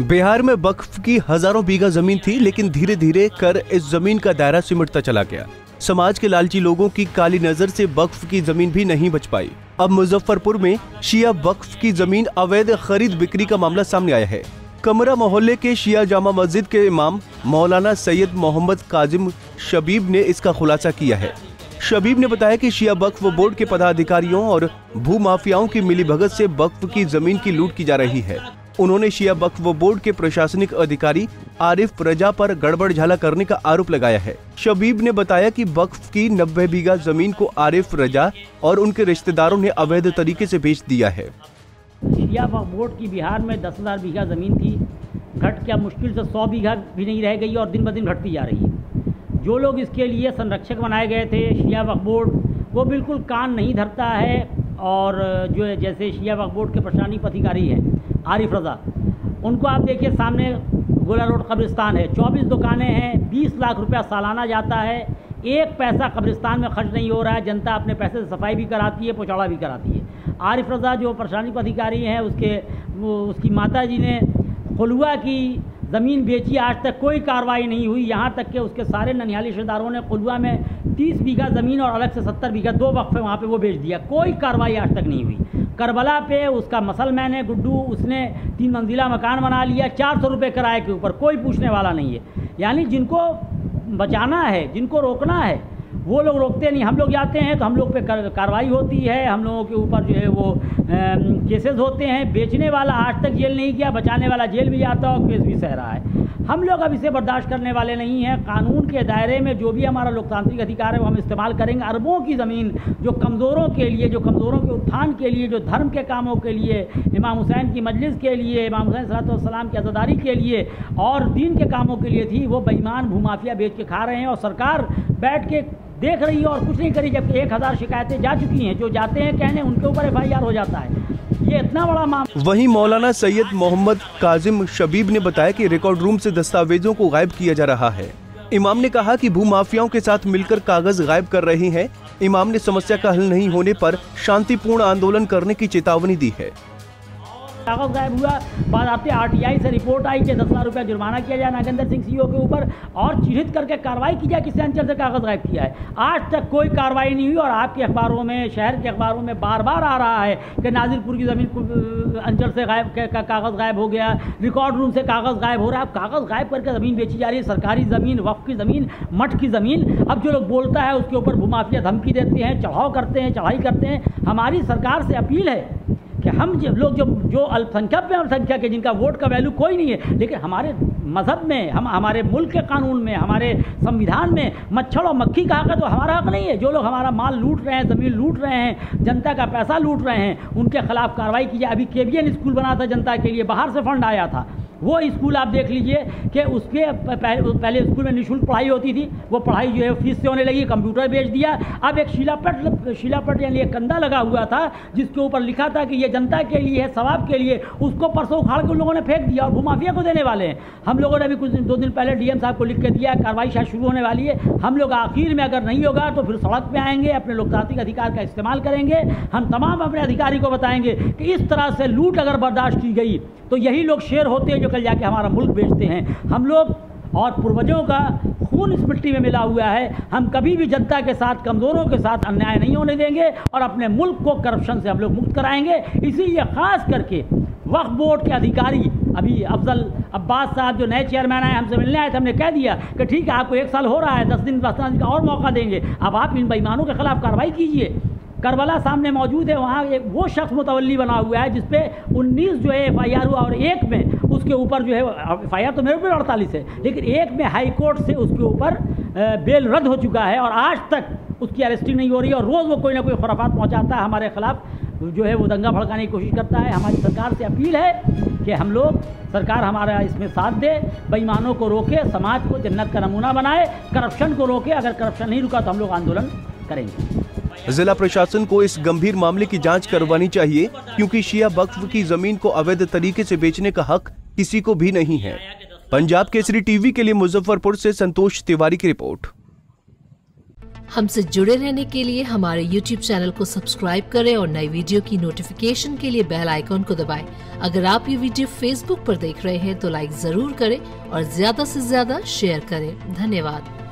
बिहार में वक्फ की हजारों बीघा जमीन थी, लेकिन धीरे धीरे कर इस जमीन का दायरा सिमटता चला गया। समाज के लालची लोगों की काली नजर से वक्फ की जमीन भी नहीं बच पाई। अब मुजफ्फरपुर में शिया वक्फ की जमीन अवैध खरीद बिक्री का मामला सामने आया है। कमरा मोहल्ले के शिया जामा मस्जिद के इमाम मौलाना सैयद मोहम्मद काजिम शबीब ने इसका खुलासा किया है। शबीब ने बताया कि शिया वक्फ बोर्ड के पदाधिकारियों और भू माफियाओं की मिलीभगत से वक्फ की जमीन की लूट की जा रही है। उन्होंने शिया वक्फ बोर्ड के प्रशासनिक अधिकारी आरिफ रजा पर गड़बड़झाला करने का आरोप लगाया है। शबीब ने बताया कि वक्फ की 90 बीघा जमीन को आरिफ रजा और उनके रिश्तेदारों ने अवैध तरीके से बेच दिया है। शिया वक्फ बोर्ड की बिहार में 10,000 बीघा जमीन थी, घट क्या मुश्किल से 100 बीघा भी नहीं रह गई और दिन ब दिन घटती जा रही है। जो लोग इसके लिए संरक्षक बनाए गए थे शिया वक्फ बोर्ड, वो बिल्कुल कान नहीं धरता है। और जो जैसे शिया वक्फ बोर्ड के प्रशासनिक पदाधिकारी हैं आरिफ रजा, उनको आप देखिए, सामने गोला रोड कब्रिस्तान है, 24 दुकानें हैं, 20 लाख रुपया सालाना जाता है, एक पैसा कब्रिस्तान में खर्च नहीं हो रहा है। जनता अपने पैसे से सफाई भी कराती है, पोछाड़ा भी कराती है। आरिफ रजा जो प्रशासनिक अधिकारी हैं, उसकी माता जी ने खुलवा की ज़मीन बेची, आज तक कोई कार्रवाई नहीं हुई। यहाँ तक कि उसके सारे ननिहाली रिश्तेदारों ने खुलवा में 30 बीघा ज़मीन और अलग से 70 बीघा दो वक्फे वहाँ पे वो बेच दिया, कोई कार्रवाई आज तक नहीं हुई। करबला पे उसका मसल मैन है गुड्डू, उसने 3 मंजिला मकान बना लिया 400 रुपये किराए के ऊपर, कोई पूछने वाला नहीं है। यानी जिनको बचाना है, जिनको रोकना है, वो लोग रोकते नहीं। हम लोग जाते हैं तो हम लोग पे कार्रवाई होती है, हम लोगों के ऊपर जो है वो केसेस होते हैं। बेचने वाला आज तक जेल नहीं गया, बचाने वाला जेल भी जाता और केस भी सह रहा है। हम लोग अब इसे बर्दाश्त करने वाले नहीं हैं। कानून के दायरे में जो भी हमारा लोकतांत्रिक अधिकार है वो हम इस्तेमाल करेंगे। अरबों की ज़मीन जो कमज़ोरों के लिए, जो कमज़ोरों के उत्थान के लिए, जो धर्म के कामों के लिए, इमाम हुसैन की मजलिस के लिए, इमाम हुसैन सल्लल्लाहु अलैहि वसल्लम की आज़ादारी के लिए और दीन के कामों के लिए थी, वो बेईमान भूमाफिया बेच के खा रहे हैं। और सरकार बैठ के देख रही है और कुछ नहीं करी, जबकि 1000 शिकायतें जा चुकी हैं। जो जाते हैं कहने, उनके ऊपर FIR हो जाता है। ये इतना बड़ा मामला। वहीं मौलाना सैयद मोहम्मद काजिम शबीब ने बताया कि रिकॉर्ड रूम से दस्तावेजों को गायब किया जा रहा है। इमाम ने कहा कि भूमाफियाओं के साथ मिलकर कागज गायब कर रहे हैं। इमाम ने समस्या का हल नहीं होने पर शांतिपूर्ण आंदोलन करने की चेतावनी दी है। कागज गायब हुआ, बाज़ाब्ते RTI से रिपोर्ट आई कि 10,000 रुपया जुर्माना किया जाए नागेंद्र सिंह CEO के ऊपर और चिन्हित करके कार्रवाई की जाए किसने अंचल से कागज़ गायब किया है। आज तक कोई कार्रवाई नहीं हुई और आपके अखबारों में, शहर के अखबारों में बार बार आ रहा है कि नाजिरपुर की ज़मीन अंचल से गायब कागज़ गायब हो गया, रिकॉर्ड रूम से कागज़ गायब हो रहा है। अब कागज़ गायब करके ज़मीन बेची जा रही है, सरकारी ज़मीन, वक्फ की ज़मीन, मठ की ज़मीन। अब जो लोग बोलता है उसके ऊपर भूमाफिया धमकी देते हैं, चढ़ाव करते हैं, चढ़ाई करते हैं। हमारी सरकार से अपील है कि हम जब लोग जो अल्पसंख्यक में अल्पसंख्यक है, जिनका वोट का वैल्यू कोई नहीं है, लेकिन हमारे मजहब में, हम हमारे मुल्क के कानून में, हमारे संविधान में मच्छर और मक्खी का हक है, तो हमारा हक नहीं है। जो लोग हमारा माल लूट रहे हैं, ज़मीन लूट रहे हैं, जनता का पैसा लूट रहे हैं, उनके खिलाफ कार्रवाई की जाए। अभी KBN स्कूल बना था जनता के लिए, बाहर से फंड आया था, वो स्कूल आप देख लीजिए कि उसके पहले स्कूल में निःशुल्क पढ़ाई होती थी, वो पढ़ाई जो है फीस से होने लगी, कंप्यूटर बेच दिया। अब एक शिलापट यानी एक कंधा लगा हुआ था जिसके ऊपर लिखा था कि ये जनता के लिए है, सवाब के लिए, उसको परसों उखाड़ के उन लोगों ने फेंक दिया और भूमाफिया को देने वाले हैं। हम लोगों ने भी कुछ 2 दिन पहले DM साहब को लिख के दिया, कार्रवाई शायद शुरू होने वाली है। हम लोग आखिर में अगर नहीं होगा तो फिर सड़क पर आएंगे, अपने लोकतांत्रिक अधिकार का इस्तेमाल करेंगे। हम तमाम अपने अधिकारी को बताएंगे कि इस तरह से लूट अगर बर्दाश्त की गई तो यही लोग शेर होते हैं जो कल जाके हमारा मुल्क बेचते हैं। हम लोग और पूर्वजों का खून इस मिट्टी में मिला हुआ है, हम कभी भी जनता के साथ, कमज़ोरों के साथ अन्याय नहीं होने देंगे और अपने मुल्क को करप्शन से हम लोग मुक्त कराएंगे। इसीलिए ख़ास करके वक्फ बोर्ड के अधिकारी, अभी अब्बास साहब जो नए चेयरमैन आए, हमसे मिलने आए थे, हमने कह दिया कि ठीक है, आपको 1 साल हो रहा है, 10 दिन 15 दिन का और मौका देंगे, अब आप इन बेईमानों के खिलाफ कार्रवाई कीजिए। करबला सामने मौजूद है, वहाँ एक वो शख्स मुतवल्ली बना हुआ है जिसपे 19 जो है FIR हुआ और 1 में उसके ऊपर जो है FIR तो मेरे पे 48 है, लेकिन 1 में हाई कोर्ट से उसके ऊपर बेल रद्द हो चुका है और आज तक उसकी अरेस्टिंग नहीं हो रही है। और रोज़ वो कोई ना कोई खुराफात पहुँचाता है, हमारे खिलाफ जो है वो दंगा भड़काने की कोशिश करता है। हमारी सरकार से अपील है कि हम लोग, सरकार हमारा इसमें साथ दे, बेईमानों को रोके, समाज को जन्नत का नमूना बनाए, करप्शन को रोके। अगर करप्शन नहीं रुका तो हम लोग आंदोलन करेंगे। जिला प्रशासन को इस गंभीर मामले की जांच करवानी चाहिए, क्योंकि शिया वक्फ की जमीन को अवैध तरीके से बेचने का हक किसी को भी नहीं है। पंजाब केसरी TV के लिए मुजफ्फरपुर से संतोष तिवारी की रिपोर्ट। हमसे जुड़े रहने के लिए हमारे YouTube चैनल को सब्सक्राइब करें और नई वीडियो की नोटिफिकेशन के लिए बेल आइकॉन को दबाएं। अगर आप ये वीडियो Facebook पर देख रहे हैं तो लाइक जरूर करें और ज्यादा से ज्यादा शेयर करें। धन्यवाद।